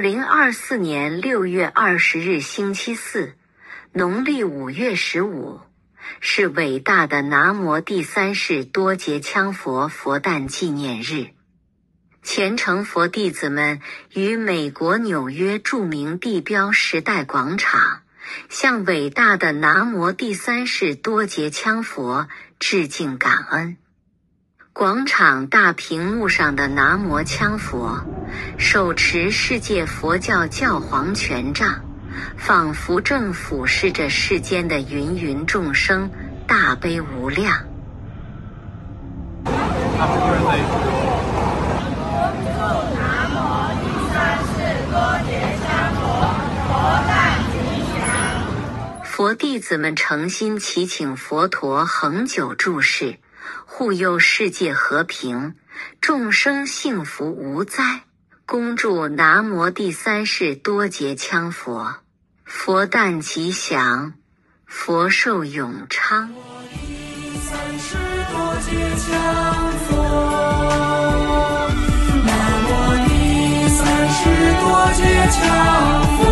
2024年6月20日星期四，农历5月15，是伟大的南无第三世多杰羌佛佛诞纪念日。虔诚佛弟子们于美国纽约著名地标时代广场，向伟大的南无第三世多杰羌佛致敬感恩。广场大屏幕上的南无羌佛手持世界佛教教皇权杖，仿佛正俯视着世间的芸芸众生，大悲无量。佛弟子们诚心祈请佛陀恒久住世，护佑世界和平，众生幸福无灾。恭祝南无第三世多杰羌佛佛诞吉祥，佛寿永昌。第三世多杰羌佛，南无第三世多杰羌佛。